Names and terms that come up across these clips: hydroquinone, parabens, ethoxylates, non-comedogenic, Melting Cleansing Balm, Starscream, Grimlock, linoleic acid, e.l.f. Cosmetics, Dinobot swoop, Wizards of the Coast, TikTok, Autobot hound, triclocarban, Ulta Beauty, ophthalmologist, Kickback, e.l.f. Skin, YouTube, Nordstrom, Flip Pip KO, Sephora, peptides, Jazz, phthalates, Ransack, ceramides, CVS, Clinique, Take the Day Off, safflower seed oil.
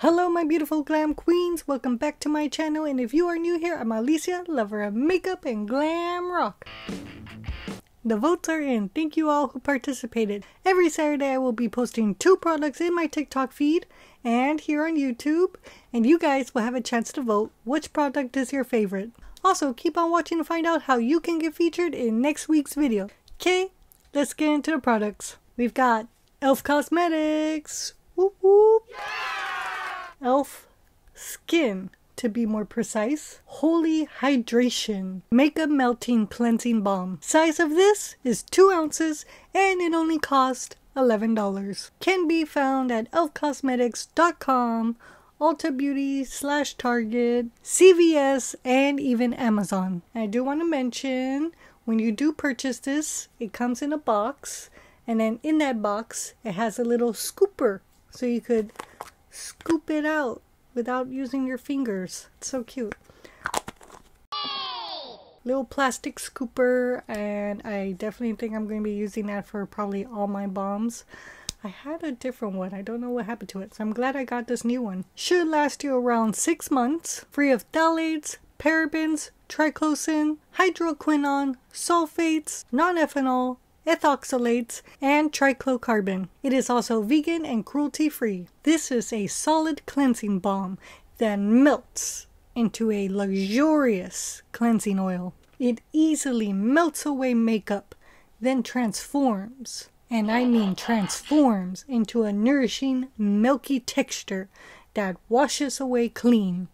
Hello my beautiful glam queens, welcome back to my channel, and if you are new here, I'm Alicia, lover of makeup and glam rock. The votes are in. Thank you all who participated. Every Saturday I will be posting 2 products in my TikTok feed and here on YouTube, and you guys will have a chance to vote which product is your favorite. Also, keep on watching to find out how you can get featured in next week's video. Okay, let's get into the products. We've got e.l.f. Cosmetics. Whoop whoop. Yeah! e.l.f. Skin, to be more precise. Holy Hydration Makeup Melting Cleansing Balm. Size of this is 2 ounces and it only cost $11. Can be found at elfcosmetics.com, Ulta Beauty / Target, CVS, and even Amazon. I do want to mention, when you do purchase this, it comes in a box, and then in that box it has a little scooper so you could scoop it out without using your fingers. It's so cute. Little plastic scooper, and I definitely think I'm going to be using that for probably all my balms. I had a different one. I don't know what happened to it, so I'm glad I got this new one. Should last you around 6 months. Free of phthalates, parabens, triclosan, hydroquinone, sulfates, non-ethanol, ethoxylates, and triclocarban. It is also vegan and cruelty-free. This is a solid cleansing balm that melts into a luxurious cleansing oil. It easily melts away makeup, then transforms, and I mean transforms, into a nourishing, milky texture that washes away clean.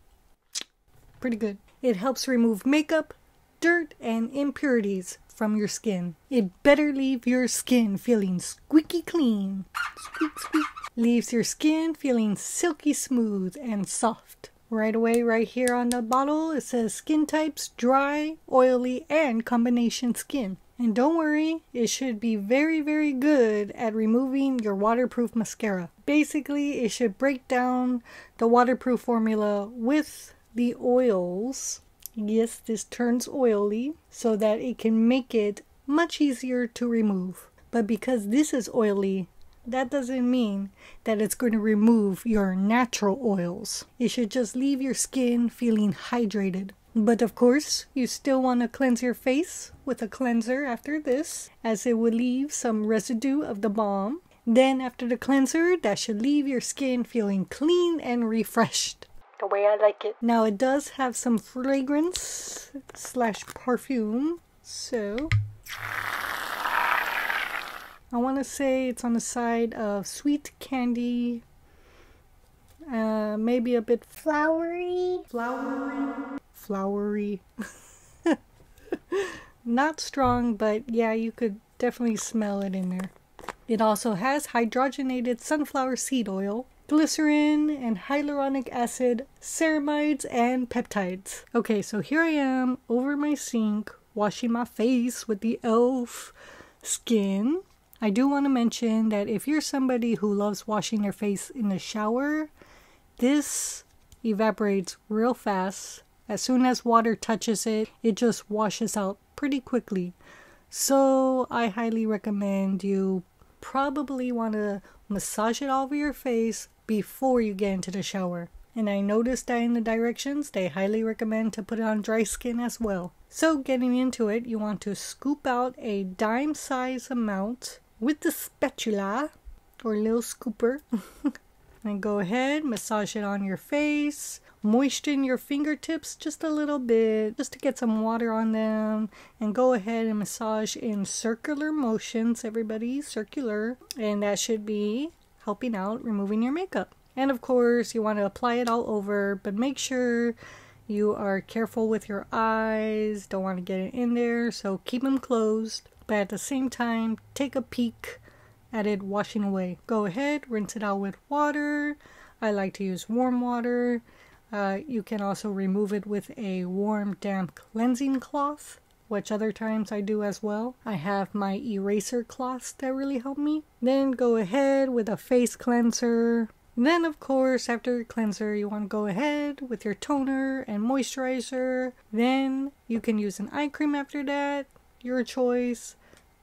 Pretty good. It helps remove makeup, dirt, and impurities from your skin. It better leave your skin feeling squeaky clean. Squeak, squeak. Leaves your skin feeling silky smooth and soft. Right away, right here on the bottle, it says skin types: dry, oily, and combination skin. And don't worry, it should be very, very good at removing your waterproof mascara. Basically, it should break down the waterproof formula with the oils. Yes, this turns oily so that it can make it much easier to remove. But because this is oily, that doesn't mean that it's going to remove your natural oils. It should just leave your skin feeling hydrated. But of course, you still want to cleanse your face with a cleanser after this, as it will leave some residue of the balm. Then after the cleanser, that should leave your skin feeling clean and refreshed. The way I like it. Now it does have some fragrance / perfume, so I want to say it's on the side of sweet candy, maybe a bit flowery. Not strong, but yeah, you could definitely smell it in there. It also has hydrogenated sunflower seed oil, glycerin and hyaluronic acid, ceramides, and peptides. Okay, so here I am over my sink washing my face with the e.l.f. Skin. I do want to mention that if you're somebody who loves washing their face in the shower, this evaporates real fast. As soon as water touches it, it just washes out pretty quickly. So I highly recommend you probably want to massage it all over your face before you get into the shower. And I noticed that in the directions, they highly recommend to put it on dry skin as well. So getting into it, you want to scoop out a dime size amount with the spatula or little scooper. And go ahead, massage it on your face. Moisten your fingertips just a little bit, just to get some water on them. And go ahead and massage in circular motions, everybody, circular. And that should be helping out removing your makeup. And of course, you want to apply it all over, but make sure you are careful with your eyes. Don't want to get it in there, so keep them closed. But at the same time, take a peek at it washing away. Go ahead, rinse it out with water. I like to use warm water. You can also remove it with a warm, damp cleansing cloth, which other times I do as well. I have my eraser cloths that really help me. Then go ahead with a face cleanser. Then of course, after your cleanser, you want to go ahead with your toner and moisturizer. Then you can use an eye cream after that, your choice.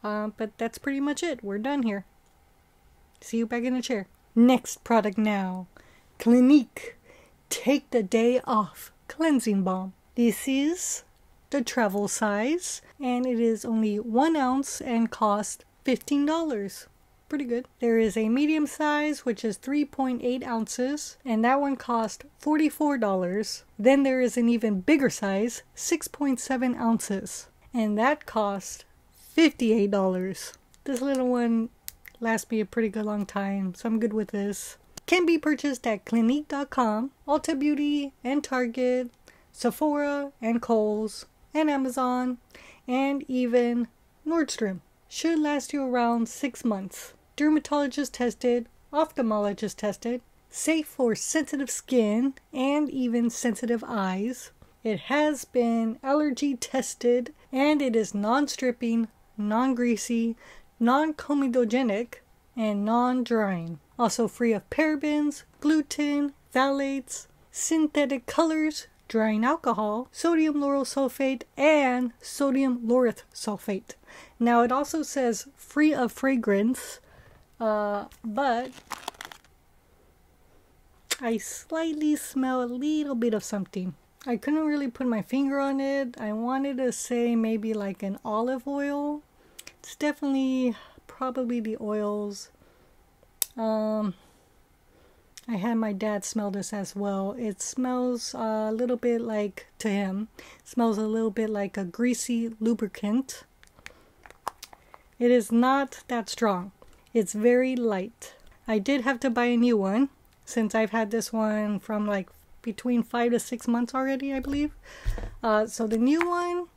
But that's pretty much it. We're done here. See you back in the chair. Next product now. Clinique Take the Day Off Cleansing Balm. This is the travel size, and it is only 1 ounce and costs $15. Pretty good. There is a medium size, which is 3.8 ounces, and that one cost $44. Then there is an even bigger size, 6.7 ounces, and that cost $58. This little one lasts me a pretty good long time, so I'm good with this. Can be purchased at Clinique.com, Ulta Beauty, and Target, Sephora, and Kohl's, and Amazon, and even Nordstrom. Should last you around 6 months. Dermatologist tested, ophthalmologist tested, safe for sensitive skin and even sensitive eyes. It has been allergy tested, and it is non-stripping, non-greasy, non-comedogenic, and non-drying. Also free of parabens, gluten, phthalates, synthetic colors, drying alcohol, sodium lauryl sulfate, and sodium laureth sulfate. Now it also says free of fragrance, but I slightly smell a little bit of something. I couldn't really put my finger on it. I wanted to say maybe like an olive oil. It's definitely probably the oils. I had my dad smell this as well. It smells a little bit like, to him, smells a little bit like a greasy lubricant. It is not that strong. It's very light. I did have to buy a new one since I've had this one from like between 5 to 6 months already, I believe. So the new one,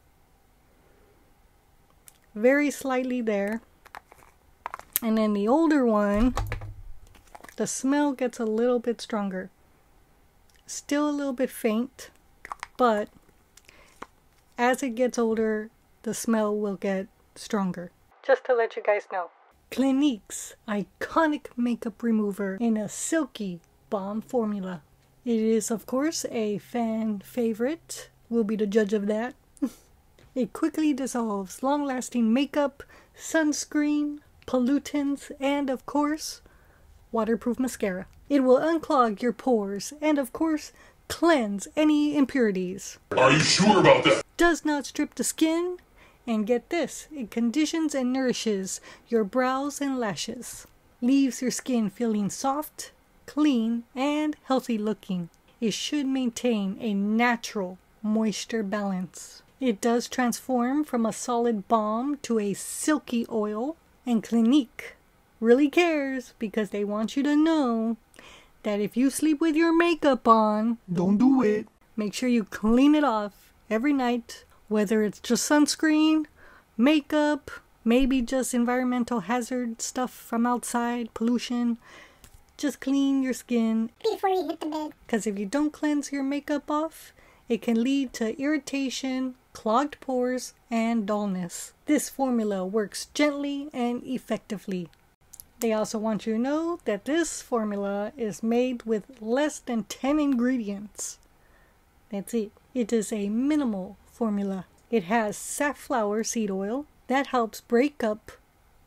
very slightly there. And then the older one, the smell gets a little bit stronger. Still a little bit faint, but as it gets older, the smell will get stronger. Just to let you guys know. Clinique's iconic makeup remover in a silky balm formula. It is, of course, a fan favorite. We'll be the judge of that. It quickly dissolves long-lasting makeup, sunscreen, pollutants, and, of course, waterproof mascara. It will unclog your pores and, of course, cleanse any impurities. Are you sure about that? Does not strip the skin. And get this, it conditions and nourishes your brows and lashes. Leaves your skin feeling soft, clean, and healthy looking. It should maintain a natural moisture balance. It does transform from a solid balm to a silky oil. And Clinique really cares because they want you to know that if you sleep with your makeup on, don't do it. Make sure you clean it off every night, whether it's just sunscreen, makeup, maybe just environmental hazard stuff from outside, pollution. Just clean your skin before you hit the bed. Because if you don't cleanse your makeup off, it can lead to irritation, clogged pores, and dullness. This formula works gently and effectively. They also want you to know that this formula is made with less than 10 ingredients. That's it. It is a minimal formula. It has safflower seed oil that helps break up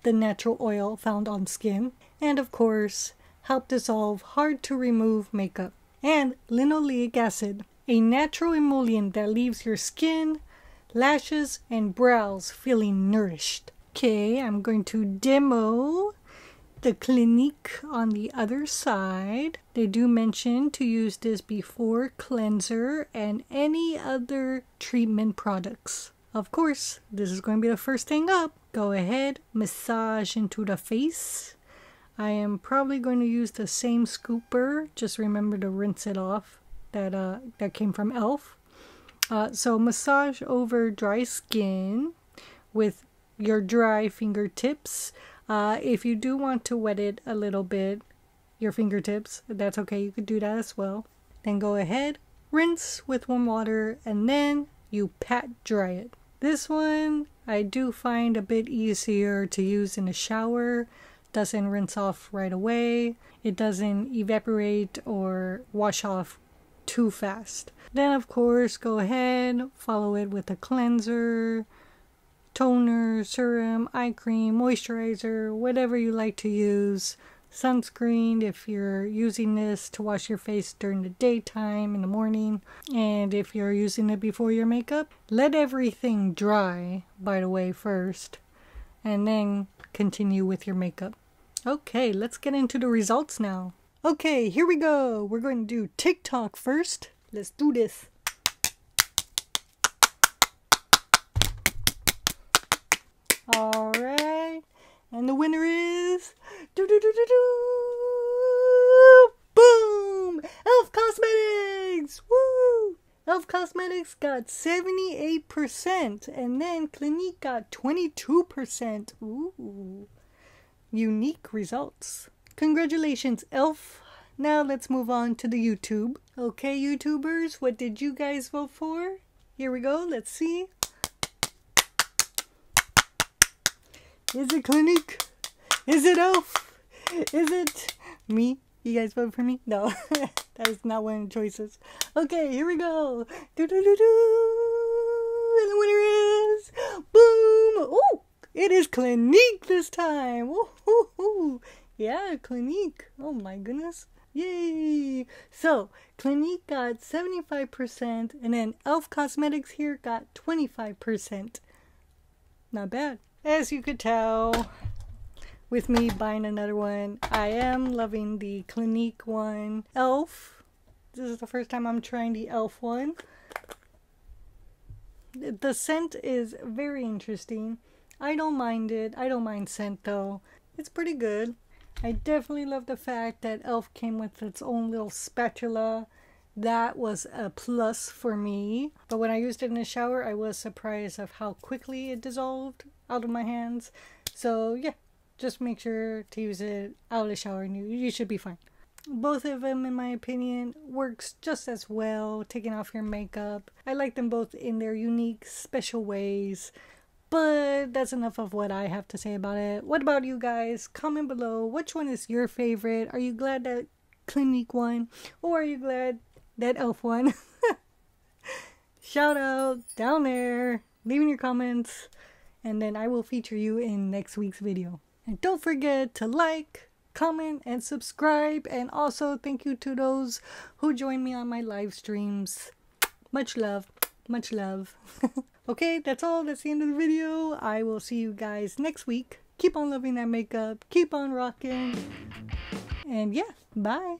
the natural oil found on skin and, of course, help dissolve hard to remove makeup. And linoleic acid, a natural emollient that leaves your skin, lashes, and brows feeling nourished. Okay, I'm going to demo the Clinique on the other side. They do mention to use this before cleanser and any other treatment products. Of course, this is going to be the first thing up. Go ahead, massage into the face. I am probably going to use the same scooper. Just remember to rinse it off. That came from e.l.f. So massage over dry skin with your dry fingertips. If you do want to wet it a little bit, your fingertips, that's okay. You could do that as well. Then go ahead, rinse with warm water, and then you pat dry it. This one I do find a bit easier to use in a shower. Doesn't rinse off right away. It doesn't evaporate or wash off too fast. Then, of course, go ahead, follow it with a cleanser, toner, serum, eye cream, moisturizer, whatever you like to use. sunscreen if you're using this to wash your face during the daytime in the morning, and if you're using it before your makeup. Let everything dry, by the way, first, and then continue with your makeup. Okay, let's get into the results now. Okay, here we go. We're going to do TikTok first. Let's do this. All right, and the winner is boom, e.l.f. Cosmetics. Woo! e.l.f. Cosmetics got 78%, and then Clinique got 22%. Ooh, unique results. Congratulations, e.l.f. Now let's move on to the YouTube. Okay, YouTubers, what did you guys vote for? Here we go. Let's see. Is it Clinique? Is it e.l.f.? Is it me? You guys voted for me? No, that is not one of the choices. Okay, here we go. Do do do do. And the winner is boom. Oh, it is Clinique this time. Woohoo! Yeah, Clinique. Oh my goodness. Yay! So Clinique got 75%, and then e.l.f. Cosmetics here got 25%. Not bad. As you could tell, with me buying another one, I am loving the Clinique one. e.l.f. This is the first time I'm trying the e.l.f. one. The scent is very interesting. I don't mind it. I don't mind scent though. It's pretty good. I definitely love the fact that e.l.f. came with its own little spatula. That was a plus for me. But when I used it in the shower, I was surprised of how quickly it dissolved out of my hands. So yeah, just make sure to use it out of the shower and you should be fine. Both of them, in my opinion, works just as well taking off your makeup. I like them both in their unique, special ways. But that's enough of what I have to say about it. What about you guys? Comment below, which one is your favorite? Are you glad that Clinique one, or are you glad that e.l.f. one? Shout out down there, leaving your comments, and then I will feature you in next week's video. And don't forget to like, comment, and subscribe. And also thank you to those who join me on my live streams. Much love, much love. Okay, that's all. That's the end of the video. I will see you guys next week. Keep on loving that makeup. Keep on rocking. And yeah, bye.